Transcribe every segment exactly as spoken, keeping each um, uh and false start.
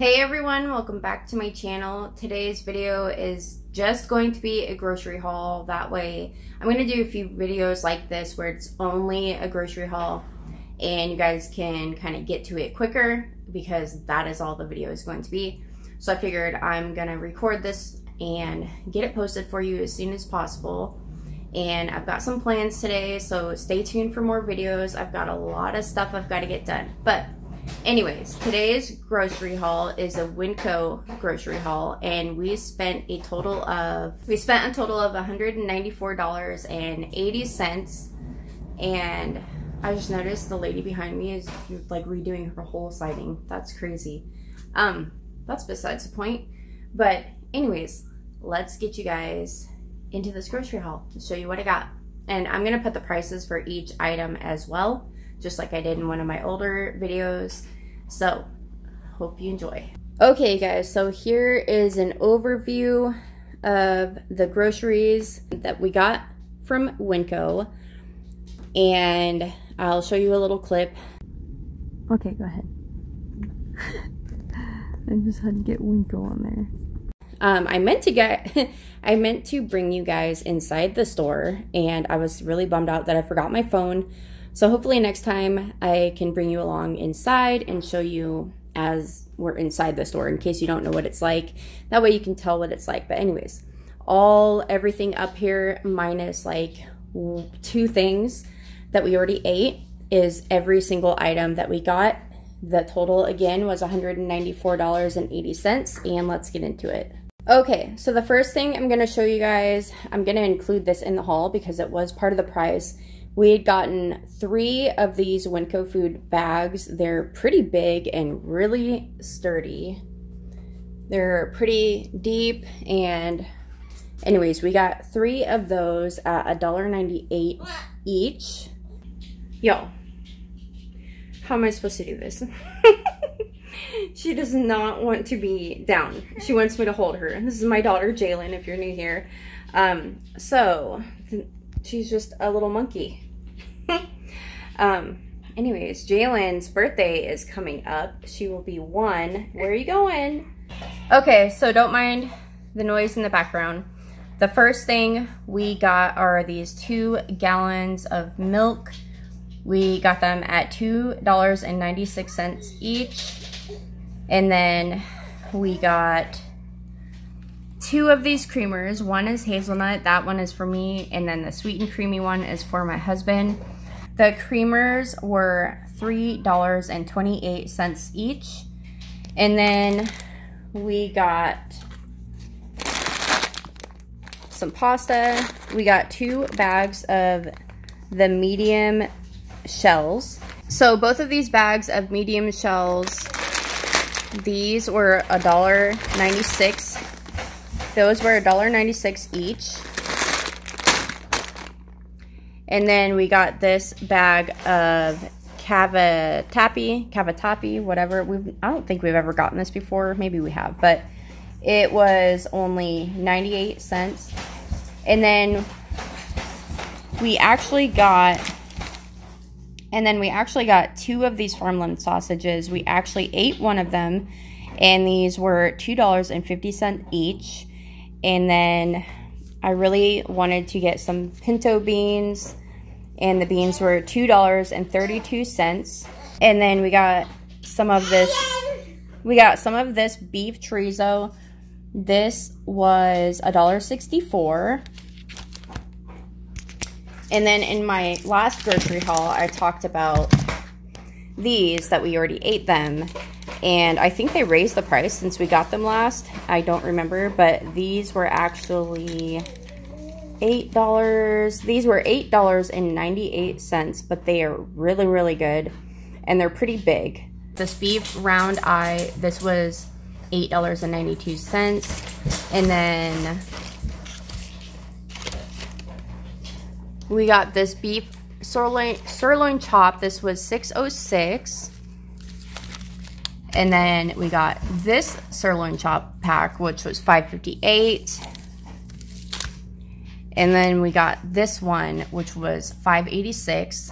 Hey everyone, welcome back to my channel. Today's video is just going to be a grocery haul. That way I'm going to do a few videos like this where it's only a grocery haul and you guys can kind of get to it quicker because that is all the video is going to be. So I figured I'm going to record this and get it posted for you as soon as possible. And I've got some plans today, so stay tuned for more videos. I've got a lot of stuff I've got to get done. But anyways, today's grocery haul is a Winco grocery haul, and we spent a total of we spent a total of one hundred ninety-four dollars and eighty cents. And I just noticed the lady behind me is like redoing her whole siding. That's crazy. Um, that's besides the point. But anyways, let's get you guys into this grocery haul to show you what I got. And I'm gonna put the prices for each item as well, just like I did in one of my older videos. So, hope you enjoy. Okay guys, so here is an overview of the groceries that we got from Winco. And I'll show you a little clip. Okay, go ahead. I just had to get Winco on there. Um, I meant to get, I meant to bring you guys inside the store, and I was really bummed out that I forgot my phone. So hopefully next time I can bring you along inside and show you as we're inside the store, in case you don't know what it's like. That way you can tell what it's like. But anyways, all everything up here minus like two things that we already ate is every single item that we got. The total again was one hundred ninety-four dollars and eighty cents, and let's get into it. Okay, so the first thing I'm going to show you guys, I'm going to include this in the haul because it was part of the price. We had gotten three of these Winco food bags. They're pretty big and really sturdy. They're pretty deep, and anyways, we got three of those at one dollar and ninety-eight cents each. Yo, how am I supposed to do this? She does not want to be down. She wants me to hold her. This is my daughter, Jalen, if you're new here. Um, so, she's just a little monkey. um, anyways, Jalen's birthday is coming up. She will be one. Where are you going? Okay, so don't mind the noise in the background. The first thing we got are these two gallons of milk. We got them at two dollars and ninety-six cents each. And then we got two of these creamers. One is hazelnut, that one is for me, and then the sweet and creamy one is for my husband. The creamers were three dollars and twenty-eight cents each. And then we got some pasta. We got two bags of the medium shells. So both of these bags of medium shells, these were one dollar and ninety-six cents. Those were one dollar and ninety-six cents each. And then we got this bag of cavatappi, cavatappi, whatever. We've, I don't think we've ever gotten this before. Maybe we have, but it was only ninety-eight cents. And then we actually got, and then we actually got two of these farmland sausages. We actually ate one of them, and these were two dollars and fifty cents each. And then I really wanted to get some pinto beans, and the beans were two dollars and thirty-two cents. And then we got some of this, we got some of this beef chorizo. This was one dollar and sixty-four cents. And then in my last grocery haul, I talked about these that we already ate them. And I think they raised the price since we got them last. I don't remember, but these were actually eight dollars. These were eight dollars and ninety-eight cents, but they are really, really good. And they're pretty big. This beef round eye, this was eight dollars and ninety-two cents. And then we got this beef sirloin, sirloin chop. This was six oh six. And then we got this sirloin chop pack, which was five fifty-eight. And then we got this one, which was five eighty-six.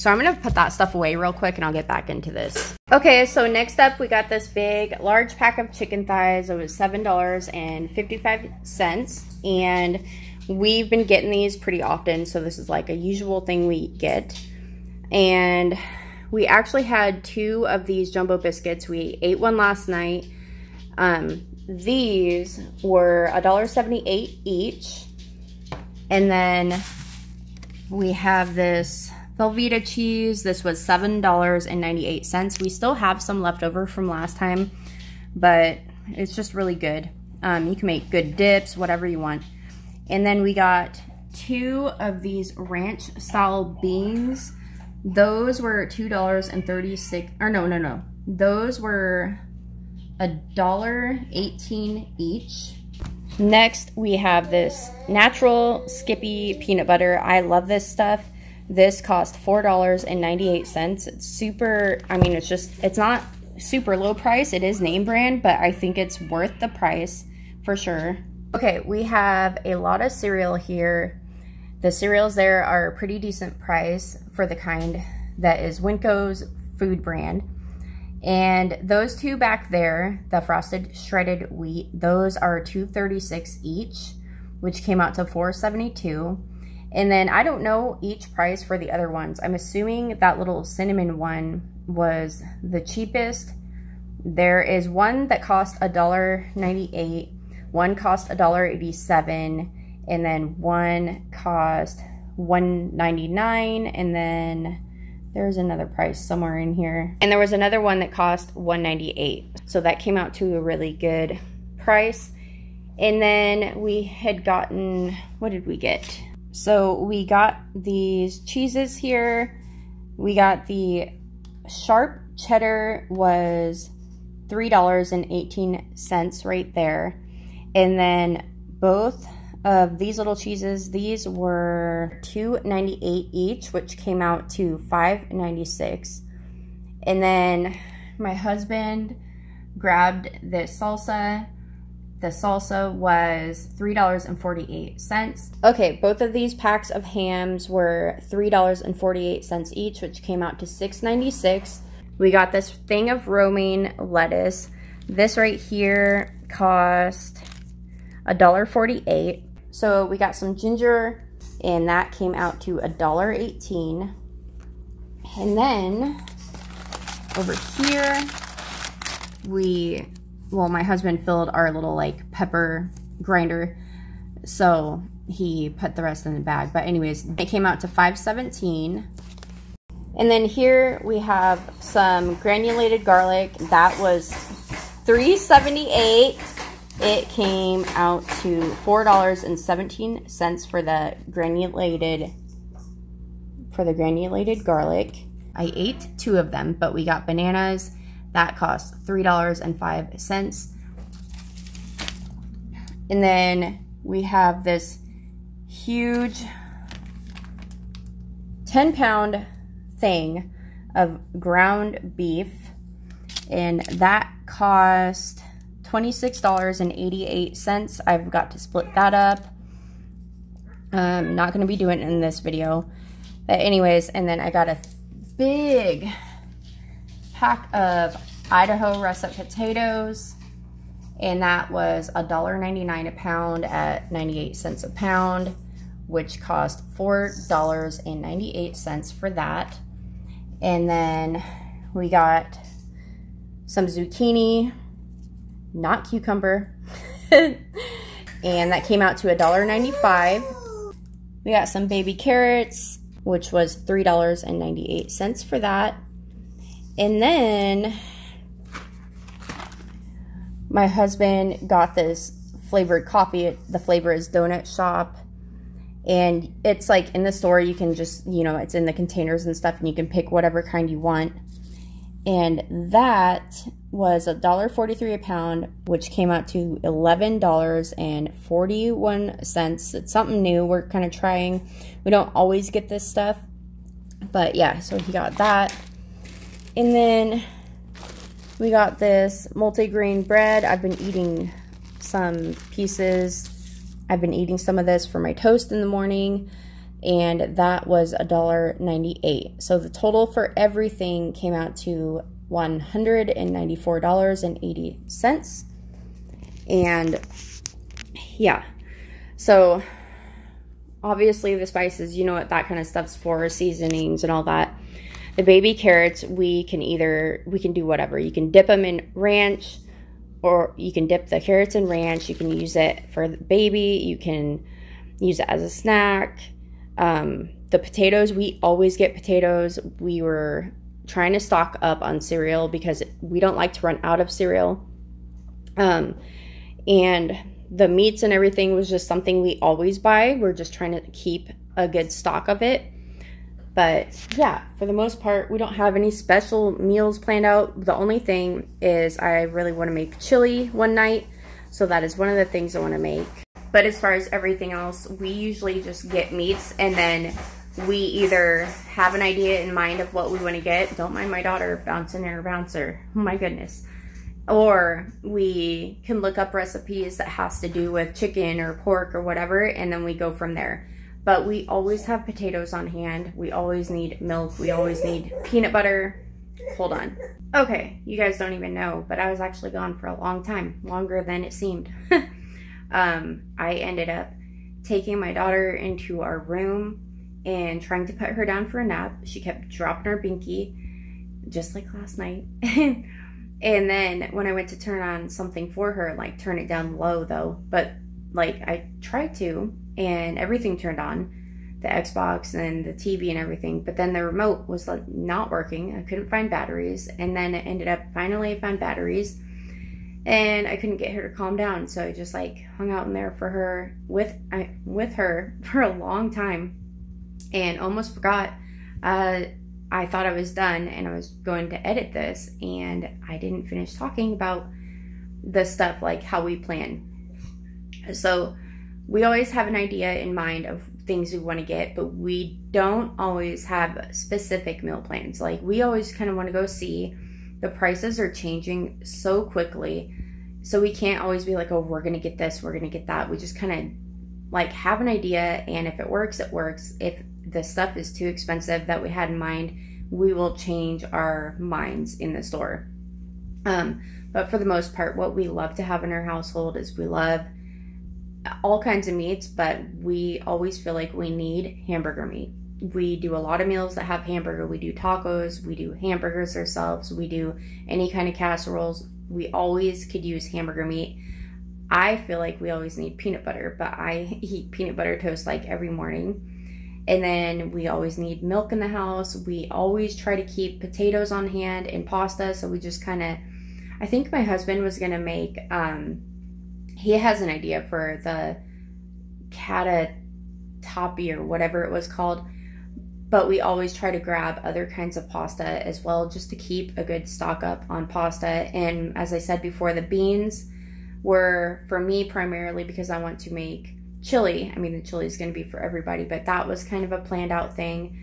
So I'm gonna put that stuff away real quick and I'll get back into this. Okay, so next up we got this big, large pack of chicken thighs. It was seven dollars and fifty-five cents. And we've been getting these pretty often, so this is like a usual thing we get. And we actually had two of these jumbo biscuits. We ate one last night. Um, these were a dollar seventy-eight each. And then we have this Velveeta cheese. This was seven dollars and ninety-eight cents. We still have some left over from last time, but it's just really good. Um, you can make good dips, whatever you want. And then we got two of these ranch style beans. Those were two dollars and thirty-six, or no, no, no. Those were a dollar eighteen each. Next, we have this natural Skippy peanut butter. I love this stuff. This cost four dollars and ninety-eight cents. It's super, I mean, it's just, it's not super low price. It is name brand, but I think it's worth the price for sure. Okay, we have a lot of cereal here. The cereals there are a pretty decent price for the kind that is Winco's food brand. And those two back there, the frosted shredded wheat, those are two dollars and thirty-six cents each, which came out to four dollars and seventy-two cents. And then I don't know each price for the other ones. I'm assuming that little cinnamon one was the cheapest. There is one that cost a dollar ninety-eight, one cost a dollar eighty-seven, and then one cost one ninety-nine, and then there's another price somewhere in here. And there was another one that cost one ninety-eight. So that came out to a really good price. And then we had gotten, what did we get? So we got these cheeses here. We got the sharp cheddar was three dollars and eighteen cents right there. And then both of these little cheeses, these were two ninety-eight each, which came out to five ninety-six. And then my husband grabbed this salsa. The salsa was three dollars and forty-eight cents. Okay, both of these packs of hams were three dollars and forty-eight cents each, which came out to six ninety-six. We got this thing of romaine lettuce. This right here cost a dollar forty-eight. So we got some ginger, and that came out to a dollar eighteen. And then over here, we, well, my husband filled our little like pepper grinder, so he put the rest in the bag. But anyways, it came out to five seventeen. And then here we have some granulated garlic. That was three seventy-eight. It came out to four dollars and seventeen cents for the granulated for the granulated garlic. I ate two of them, but we got bananas. That cost three dollars and five cents. And then we have this huge ten pound thing of ground beef, and that cost twenty-six dollars and eighty-eight cents. I've got to split that up. I'm not going to be doing it in this video. But anyways, and then I got a big pack of Idaho russet potatoes, and that was a dollar ninety-nine a pound at ninety-eight cents a pound, which cost four dollars and ninety-eight cents for that. And then we got some zucchini, not cucumber, and that came out to a dollar ninety-five. We got some baby carrots, which was three dollars and ninety-eight cents for that. And then my husband got this flavored coffee. The flavor is Donut Shop, and it's like in the store, you can just, you know, it's in the containers and stuff, and you can pick whatever kind you want. And that was a dollar forty-three a pound, which came out to eleven dollars and forty-one cents. It's something new. We're kind of trying. We don't always get this stuff. But yeah, so he got that. And then we got this multigrain bread. I've been eating some pieces. I've been eating some of this for my toast in the morning. and that was a dollar ninety-eight. So the total for everything came out to one hundred ninety-four dollars and eighty cents. And yeah, so obviously the spices, you know what that kind of stuff's for, seasonings and all that. The baby carrots, we can either, we can do whatever. You can dip them in ranch, or you can dip the carrots in ranch. You can use it for the baby. You can use it as a snack. Um, the potatoes, we always get potatoes. We were trying to stock up on cereal because we don't like to run out of cereal. Um, and the meats and everything was just something we always buy. We're just trying to keep a good stock of it. But yeah, for the most part, we don't have any special meals planned out. The only thing is I really want to make chili one night. So that is one of the things I want to make. But as far as everything else, we usually just get meats, and then we either have an idea in mind of what we want to get. Don't mind my daughter bouncing in her bouncer. Oh my goodness. Or we can look up recipes that has to do with chicken or pork or whatever, and then we go from there. But we always have potatoes on hand. We always need milk. We always need peanut butter. Hold on. Okay, you guys don't even know, but I was actually gone for a long time, longer than it seemed. um, I ended up taking my daughter into our room and trying to put her down for a nap. She kept dropping her binky, just like last night. And then when I went to turn on something for her, like turn it down low though, but like I tried to, and everything turned on, the Xbox and the T V and everything, but then the remote was like not working. I couldn't find batteries, and then it ended up finally I found batteries, and I couldn't get her to calm down, so I just like hung out in there for her with I, with her for a long time, and almost forgot. Uh, I thought I was done, and I was going to edit this, and I didn't finish talking about the stuff like how we plan. So we always have an idea in mind of things we want to get, but we don't always have specific meal plans. Like we always kind of want to go see. The prices are changing so quickly, so we can't always be like, oh, we're going to get this, we're going to get that. We just kind of like have an idea, and if it works, it works. If the stuff is too expensive that we had in mind, we will change our minds in the store. Um, but for the most part, what we love to have in our household is we love all kinds of meats, but we always feel like we need hamburger meat. We do a lot of meals that have hamburger. We do tacos, we do hamburgers ourselves, we do any kind of casseroles. We always could use hamburger meat. I feel like we always need peanut butter, but I eat peanut butter toast like every morning. And then we always need milk in the house. We always try to keep potatoes on hand and pasta. So we just kind of, I think my husband was going to make, um, he has an idea for the catatappi or whatever it was called, but we always try to grab other kinds of pasta as well, just to keep a good stock up on pasta. And as I said before, the beans were for me primarily because I want to make chili. I mean, the chili is going to be for everybody, but that was kind of a planned out thing.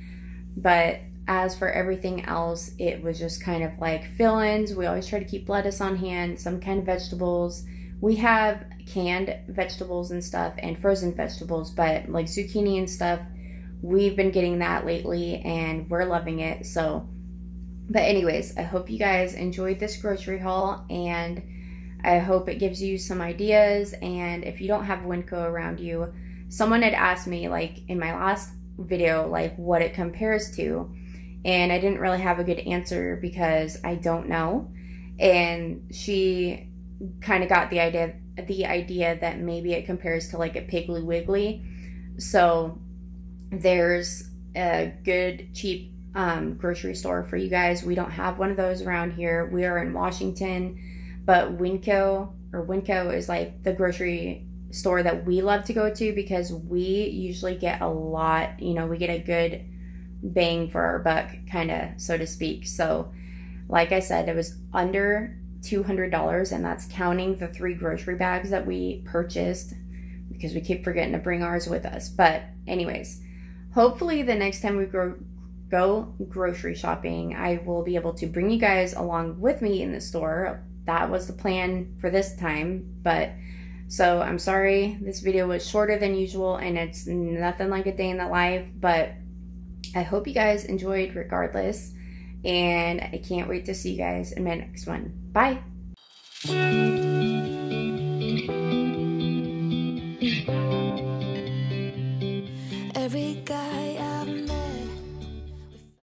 But as for everything else, it was just kind of like fill-ins. We always try to keep lettuce on hand, some kind of vegetables. We have canned vegetables and stuff and frozen vegetables, but like zucchini and stuff, we've been getting that lately and we're loving it. So, but anyways, I hope you guys enjoyed this grocery haul, and I hope it gives you some ideas. And if you don't have Winco around you, someone had asked me like in my last video, like what it compares to, and I didn't really have a good answer because I don't know. And she kind of got the idea the idea that maybe it compares to like a Piggly Wiggly. So there's a good cheap um, grocery store for you guys. We don't have one of those around here. We are in Washington, but Winco or Winco is like the grocery store that we love to go to because we usually get a lot, you know, we get a good bang for our buck, kind of, so to speak. So like I said, it was under two hundred dollars, and that's counting the three grocery bags that we purchased because we keep forgetting to bring ours with us. But anyways, hopefully the next time we go, go grocery shopping, I will be able to bring you guys along with me in the store. That was the plan for this time, but So I'm sorry this video was shorter than usual, and it's nothing like a day in the life, but I hope you guys enjoyed regardless, and I can't wait to see you guys in my next one. Bye! Every guy I've met